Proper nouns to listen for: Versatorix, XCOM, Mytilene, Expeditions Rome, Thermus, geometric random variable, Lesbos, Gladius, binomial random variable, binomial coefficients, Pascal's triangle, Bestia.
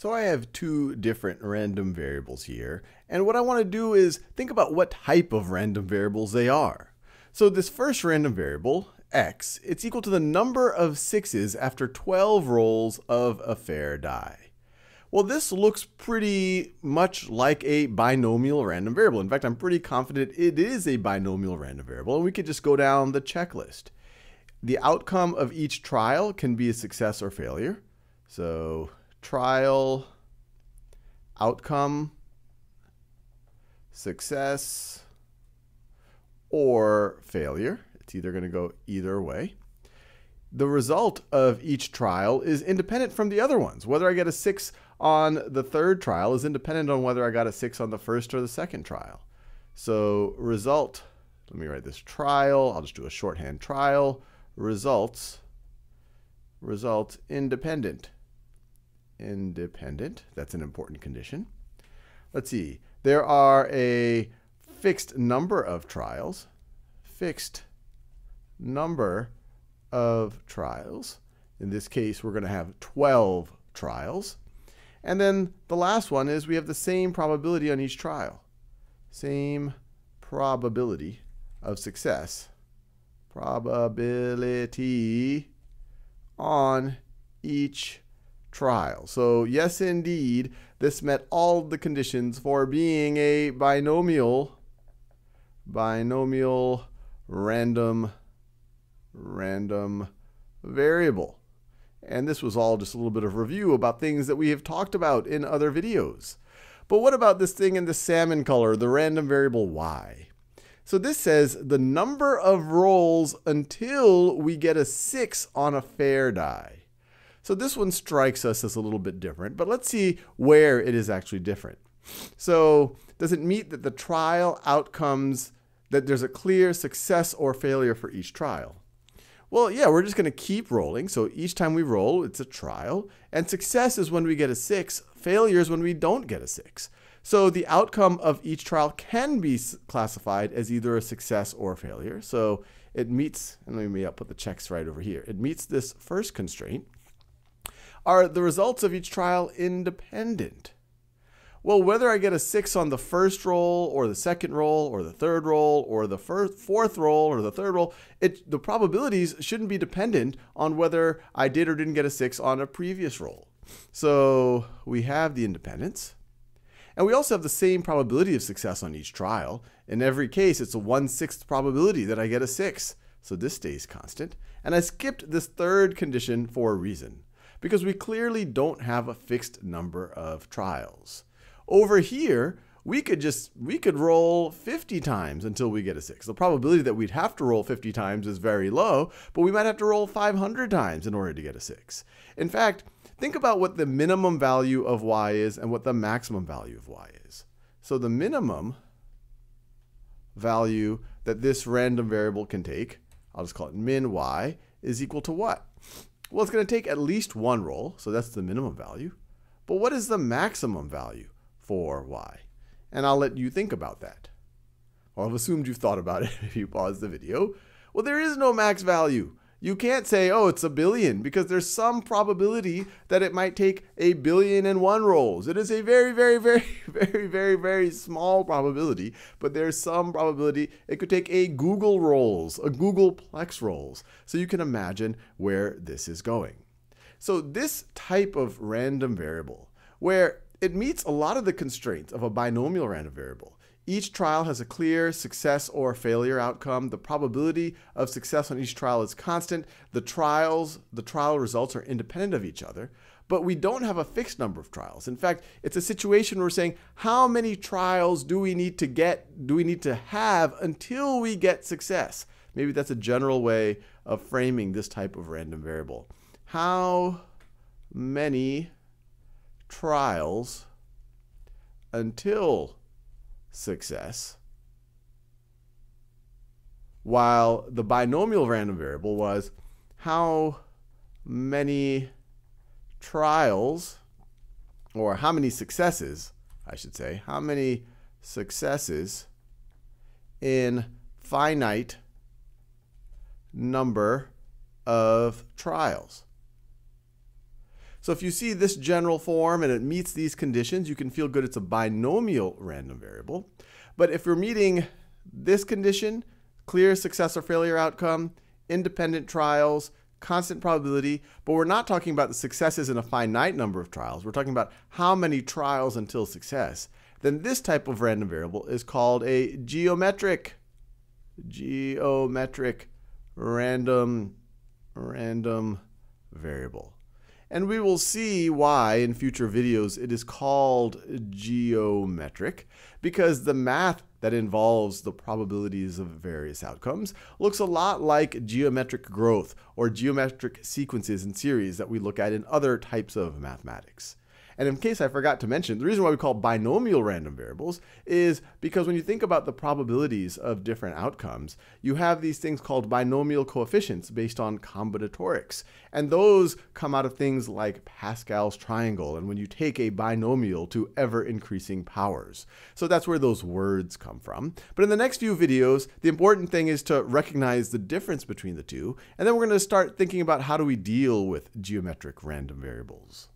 So I have two different random variables here, and what I want to do is think about what type of random variables they are. So this first random variable, x, it's equal to the number of sixes after 12 rolls of a fair die. Well, this looks pretty much like a binomial random variable. In fact, I'm pretty confident it is a binomial random variable, and we could just go down the checklist. The outcome of each trial can be a success or failure. So trial, outcome, success, or failure. It's either going to go either way. The result of each trial is independent from the other ones. Whether I get a 6 on the third trial is independent on whether I got a 6 on the first or the second trial. So result, let me write this trial, I'll just do a shorthand trial, results independent. Independent, that's an important condition. Let's see, there are a fixed number of trials, In this case, we're going to have 12 trials. And then the last one is we have the same probability on each trial. Same probability of success. Probability on each trial. So yes, indeed, this met all the conditions for being a binomial random variable. And this was all just a little bit of review about things that we have talked about in other videos. But what about this thing in the salmon color, the random variable y? So this says the number of rolls until we get a 6 on a fair die. So this one strikes us as a little bit different, but let's see where it is actually different. So does it meet that the trial outcomes, that there's a clear success or failure for each trial? Well, yeah, we're just going to keep rolling. So each time we roll, it's a trial. And success is when we get a 6. Failure is when we don't get a 6. So the outcome of each trial can be classified as either a success or a failure. So it meets, and let me put the checks right over here. It meets this first constraint. Are the results of each trial independent? Well, whether I get a 6 on the first roll, or the second roll, or the third roll, or the fourth roll, or the third roll, the probabilities shouldn't be dependent on whether I did or didn't get a 6 on a previous roll. So we have the independence. And we also have the same probability of success on each trial. In every case, it's a 1/6 probability that I get a 6. So this stays constant. And I skipped this third condition for a reason, because we clearly don't have a fixed number of trials. Over here, we could roll 50 times until we get a 6. The probability that we'd have to roll 50 times is very low, but we might have to roll 500 times in order to get a 6. In fact, think about what the minimum value of y is and what the maximum value of y is. So the minimum value that this random variable can take, I'll just call it min y, is equal to what? Well, it's going to take at least one roll, so that's the minimum value. But what is the maximum value for y? And I'll let you think about that. Well, I've assumed you've thought about it if you paused the video. Well, there is no max value. You can't say, oh, it's a billion, because there's some probability that it might take 1,000,000,001 rolls. It is a very small probability, but there's some probability it could take a Googleplex rolls. So you can imagine where this is going. So this type of random variable, where it meets a lot of the constraints of a binomial random variable. Each trial has a clear success or failure outcome. The probability of success on each trial is constant. The trial results are independent of each other. But we don't have a fixed number of trials. In fact, it's a situation where we're saying, how many trials do we need to have until we get success? Maybe that's a general way of framing this type of random variable. How many trials until success, while the binomial random variable was how many trials, or how many successes, I should say, how many successes in finite number of trials. So if you see this general form and it meets these conditions, you can feel good it's a binomial random variable. But if we're meeting this condition, clear success or failure outcome, independent trials, constant probability, but we're not talking about the successes in a finite number of trials, we're talking about how many trials until success, then this type of random variable is called a geometric random variable. And we will see why in future videos it is called geometric, because the math that involves the probabilities of various outcomes looks a lot like geometric growth or geometric sequences and series that we look at in other types of mathematics. And in case I forgot to mention, the reason why we call binomial random variables is because when you think about the probabilities of different outcomes, you have these things called binomial coefficients based on combinatorics. And those come out of things like Pascal's triangle, and when you take a binomial to ever-increasing powers. So that's where those words come from. But in the next few videos, the important thing is to recognize the difference between the two, and then we're going to start thinking about how do we deal with geometric random variables.